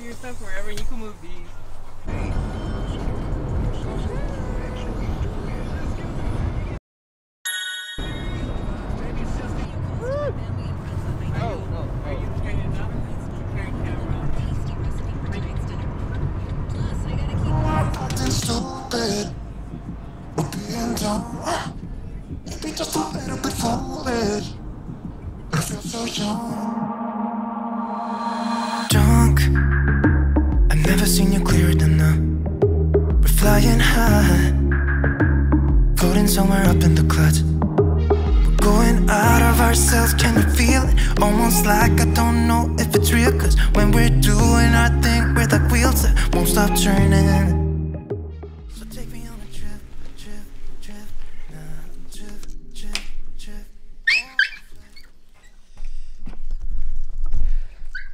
put your stuff wherever, and you can move these.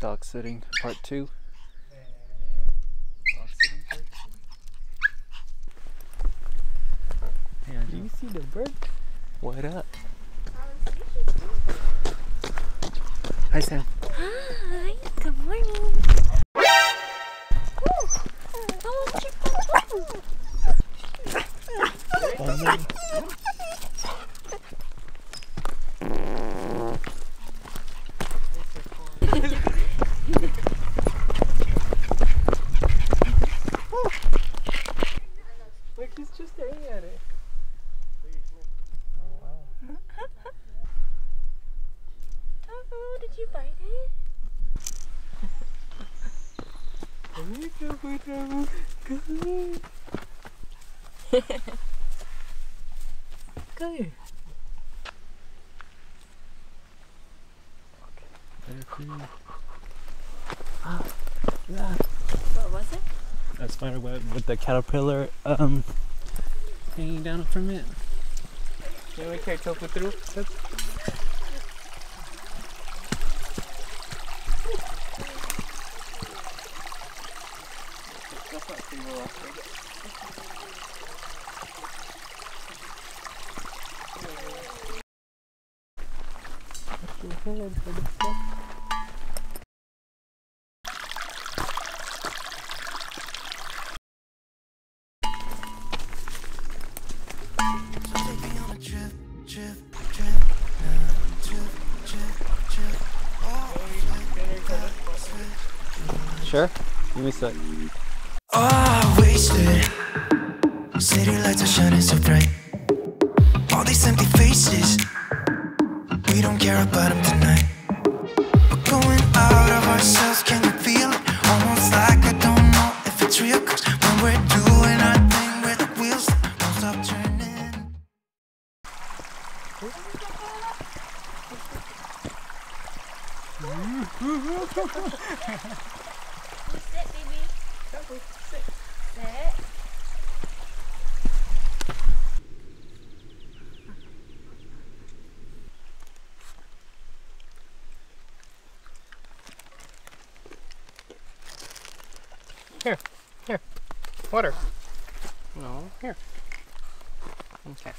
Dog sitting part two. Man, do you see the bird? What up? Hi, Sam. Hi, good morning. Spider web with the caterpillar hanging down from it. Can we carry Tofu through? That's not too well. That's your head for the stuff. Sure. Give me a sec. Oh, wasted. City lights are shining so bright. All these empty faces. We don't care about them tonight. We're going out of ourselves. Can you feel it? Almost like I don't know if it's real. Cause when we're doing our thing with the wheels, won't stop turning. Sit, baby. Tofu, sit. Sit. Here, here. Water. No, here. Okay.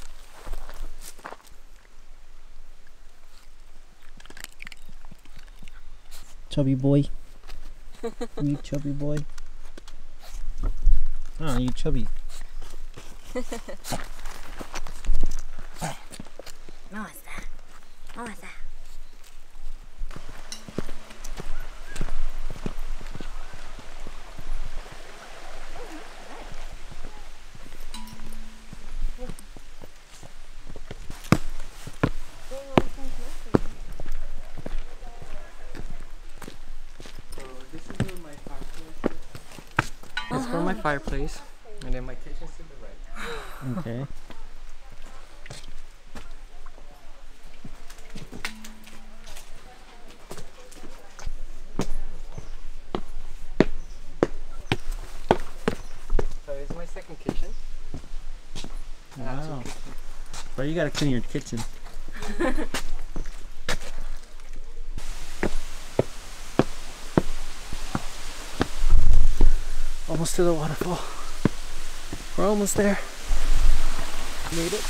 Chubby boy. You chubby boy. Oh, you chubby. What was that? What was that? Fireplace, and then my kitchen's to the right. Okay. So it's my second kitchen. Wow. But you gotta clean your kitchen. Almost to the waterfall. We're almost there. Made it.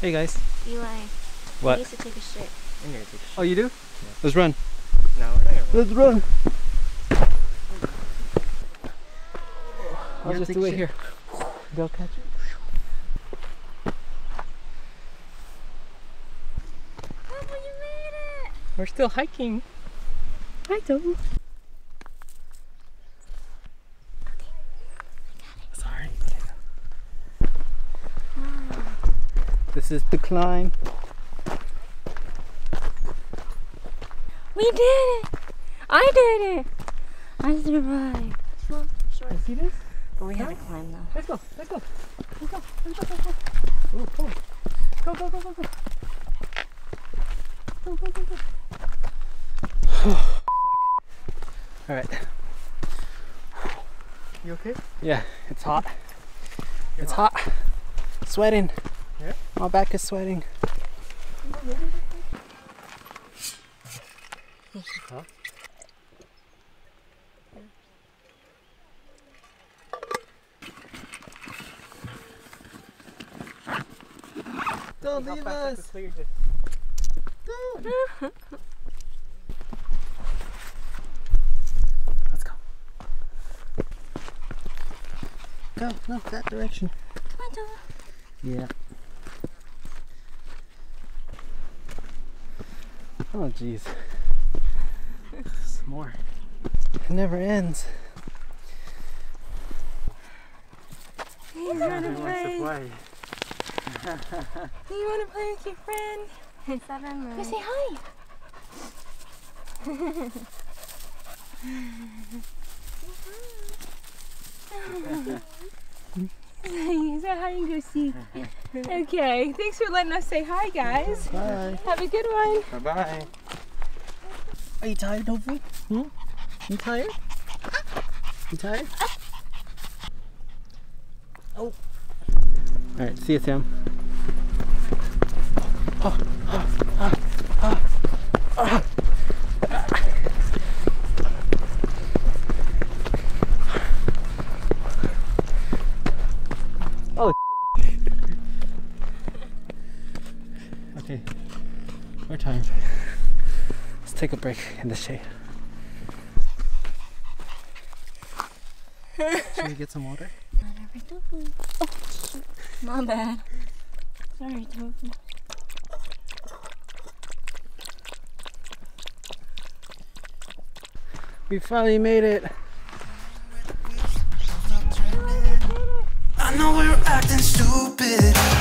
Hey guys. Eli. What? I need to take a shit. I'm gonna take a shit. Oh, you do? Yeah. Let's run. No, we're not gonna run. Let's run. I'll just do it here. They'll catch it. Papa, you made it! We're still hiking. Hi, Tofu. This is the climb. We did it! I did it! I survived. Sure, sure. You see this? But we have to climb now. Let's go, let's go. Let's go, let's go, let's go. Ooh, cool. Go, go, go, go, go. Go, go, go, go. Alright. You okay? Yeah, it's hot. It's hot. Sweating. Yeah. My back is sweating. Huh? Don't leave us! Don't. Let's go. Go, no, that direction. Come on, Tom. Yeah. Oh jeez, some more. It never ends. You wanna play? Do you wanna play with your friend? It's 7 months. Go say hi. Say hi and go see. Okay, thanks for letting us say hi, guys. Bye. Have a good one. Bye-bye. Are you tired, Tofu? Hmm? You tired? You tired? Oh. Alright, see you, Sam. Oh, oh, oh, oh, oh. Time. Let's take a break in the shade. Should we get some water? Not every Tofu. Oh, my bad. Sorry, Tofu. We finally made it. I know we were acting stupid.